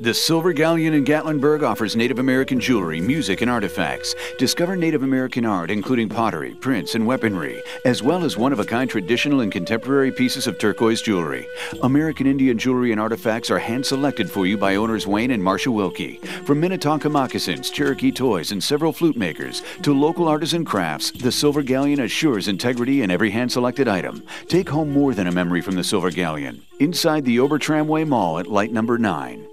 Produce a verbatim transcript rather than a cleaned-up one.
The Silver Galleon in Gatlinburg offers Native American jewelry, music, and artifacts. Discover Native American art, including pottery, prints, and weaponry, as well as one-of-a-kind traditional and contemporary pieces of turquoise jewelry. American Indian jewelry and artifacts are hand-selected for you by owners Wayne and Marsha Wilkie. From Minnetonka moccasins, Cherokee toys, and several flute makers, to local artisan crafts, the Silver Galleon assures integrity in every hand-selected item. Take home more than a memory from the Silver Galleon. Inside the Ober Tramway Mall at light number nine.